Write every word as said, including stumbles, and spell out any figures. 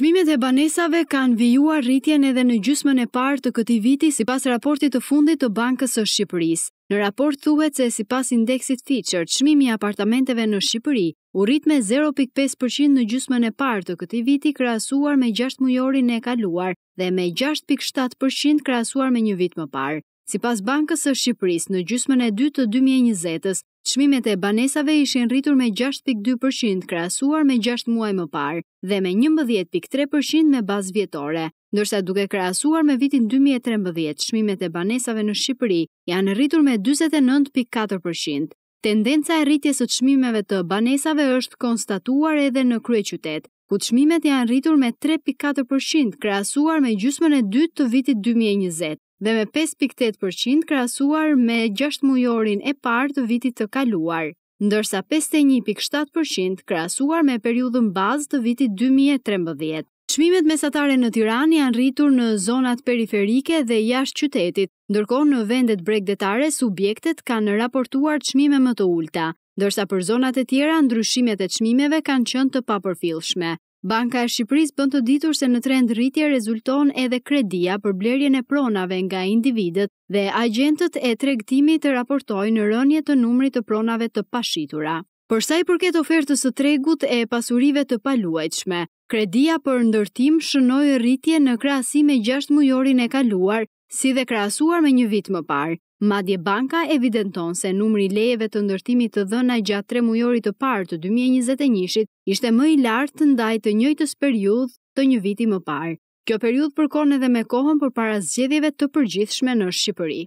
Çmimet e banesave kanë vijuar rritjen edhe në gjysmën e parë të këtij viti sipas raportit të fundit të Bankës së Shqipërisë. Në raport thuhet se sipas indeksit Fischer, çmimi i apartamenteve në Shqipëri u rrit me zero pikë pesë përqind në gjysmën e parë të këtij viti krahasuar me gjashtë mujorin e kaluar dhe me gjashtë pikë shtatë përqind krahasuar me një vit më parë. Sipas Bankës së Shqipërisë, në gjysmën e dytë të dy mijë e njëzet-s, çmimet e banesave ishin rritur me gjashtë pikë dy përqind krahasuar me gjashtë muaj më parë dhe me njëmbëdhjetë pikë tre përqind me bazë vjetore, ndërsa duke krahasuar me vitin dy mijë e trembëdhjetë, çmimet e banesave në Shqipëri janë rritur me dyzet e nëntë pikë katër përqind. Tendenca e rritjes së çmimeve të banesave është konstatuar edhe në kryeqytet, ku çmimet janë rritur me tre pikë katër përqind krahasuar me gjysmën e dytë të vitit dy mijë e njëzet. Dhe me pesë pikë tetë përqind krahasuar me gjashtë mujorin e parë të vitit të kaluar, ndërsa pesëdhjetë e një pikë shtatë përqind krahasuar me periudhën bazë të vitit dy mijë e trembëdhjetë. Çmimet mesatare në Tiranë janë rritur në zonat periferike dhe jashtë qytetit, ndërkohë në vendet bregdetare subjektet kanë raportuar çmime më të ulta, ndërsa për zonat e tjera ndryshimet e çmimeve kanë qenë të papërfillshme. Banka e Shqipërisë bën të ditur se në trend rritje rezulton edhe kredia për blerjen e pronave nga individët dhe agjentët e tregtimit të raportojnë rënje të numrit të pronave të pashitura. Për sa i përket ofertës së tregut e pasurive të paluajtshme, kredia për ndërtim shënoi rritje në krahasim me gjashtë mujorin e kaluar, si dhe krahasuar me një vit më parë. Madje banka evidenton se numri i lejeve të ndërtimit të dhëna gjatë tre mujorit të parë të dy mijë e njëzet e një-shit ishte më i lartë ndaj të njëjtës periudhë të një viti më parë. Kjo periudhë përkon edhe me kohën përpara zgjedhjeve të përgjithshme në Shqipëri.